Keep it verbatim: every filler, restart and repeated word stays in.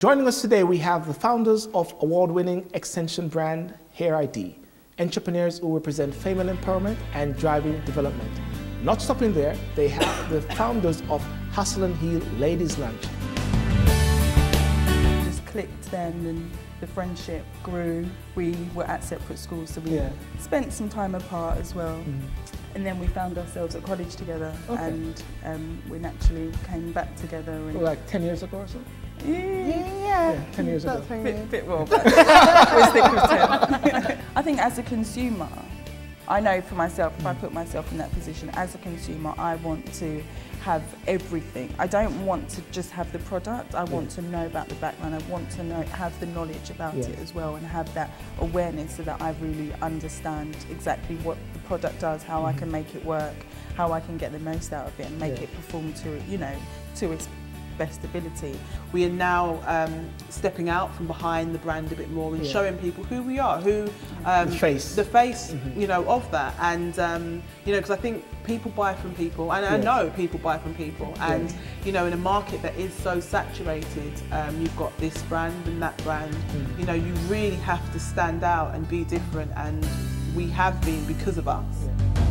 Joining us today, we have the founders of award-winning extension brand Hair I D, entrepreneurs who represent female empowerment and driving development. Not stopping there, they have the founders of Hustle and Heel Ladies Lunch. It just clicked then, and the friendship grew. We were at separate schools, so we yeah. spent some time apart as well. Mm-hmm. And then we found ourselves at college together, okay. and um, we naturally came back together. And like ten years ago or so? Yeah, yeah. yeah ten years ago. A bit, bit more, but we're sticking with ten. I think as a consumer, I know for myself, if I put myself in that position, as a consumer, I want to have everything. I don't want to just have the product, I want yeah. to know about the background, I want to know, have the knowledge about yeah. it as well, and have that awareness so that I really understand exactly what the product does, how mm-hmm. I can make it work, how I can get the most out of it and make yeah. it perform to, you know, to its best ability. We are now um, stepping out from behind the brand a bit more and yeah. showing people who we are, who um, the face, the face, mm-hmm. you know, of that. And um, you know, because I think people buy from people, and yeah. I know people buy from people. And yeah. you know, in a market that is so saturated, um, you've got this brand and that brand. Mm-hmm. You know, you really have to stand out and be different, and we have been because of us. Yeah.